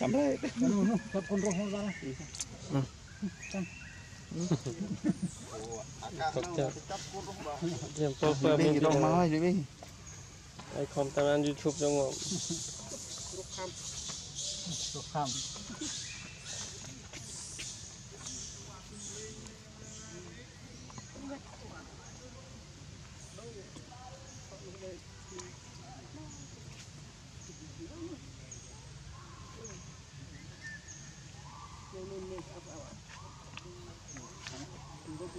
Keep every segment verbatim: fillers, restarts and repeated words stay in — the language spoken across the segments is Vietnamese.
Cảm ơn. Cảm ơn. Cảm ơn. Cảm ơn.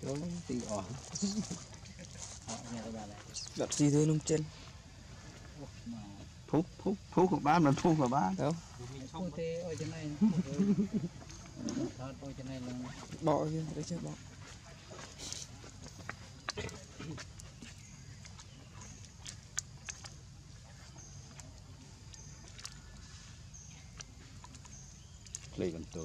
và tí ỏ gặp gì thế nung chân phúc phúc phúc của ba là phúc của ba đâu bỏ kia để chơi bỏ lấy con tàu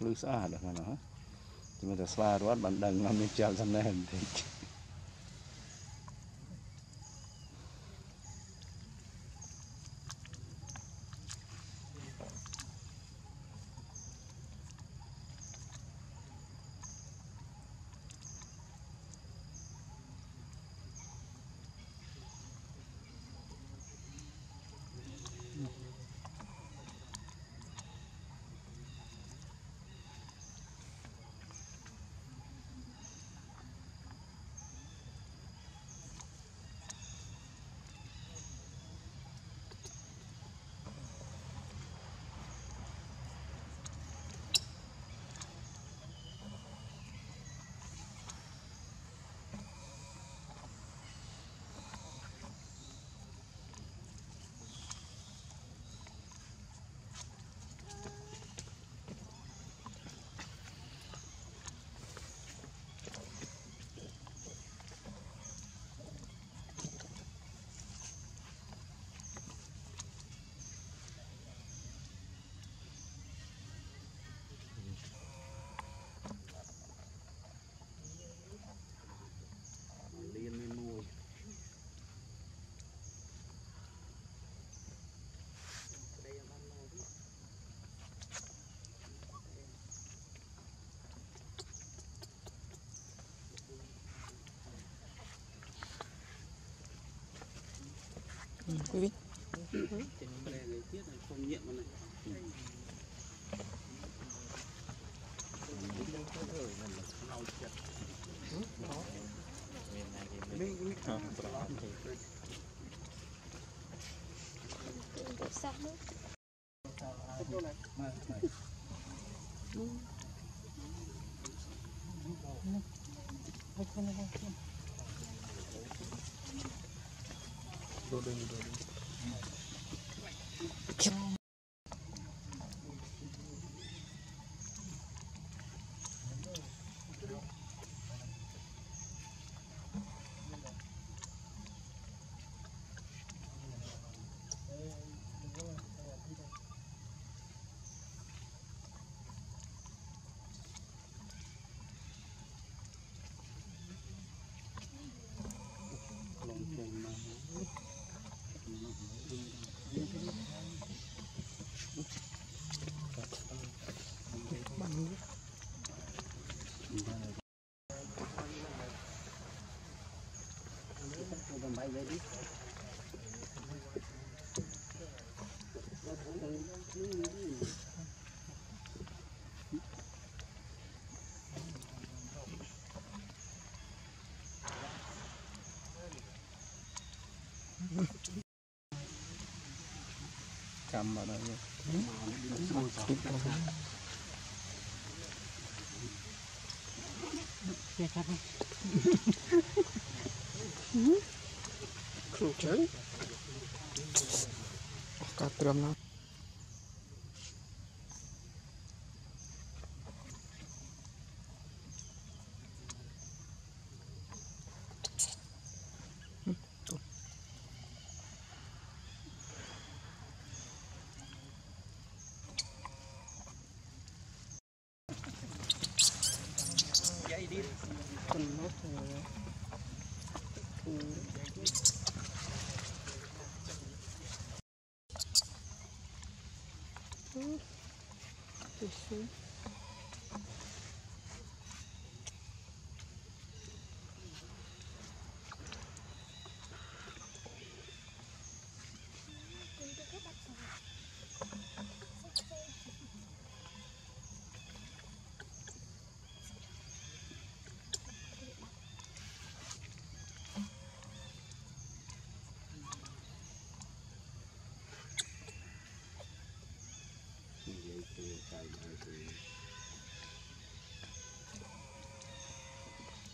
lưu xa được nó thì mình sẽ xa đoát bản đằng mà mình chèo sang đây hình thích quý vị. Đồ đừng, đồ đừng. cầm vào đây. Không chơi. Cắt trầm lắm.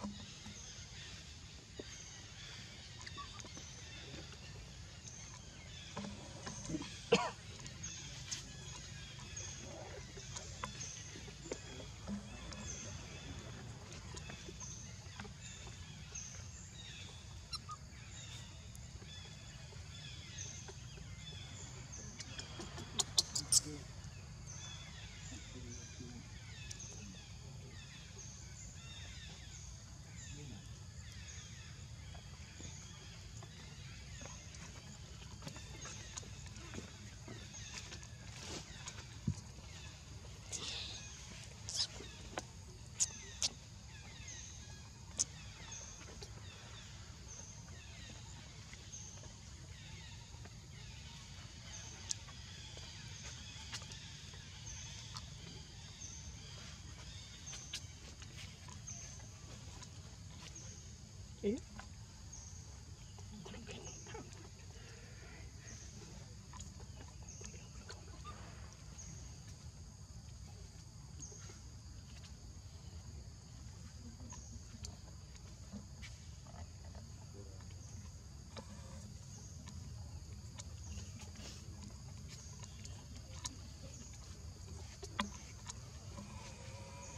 Thank you.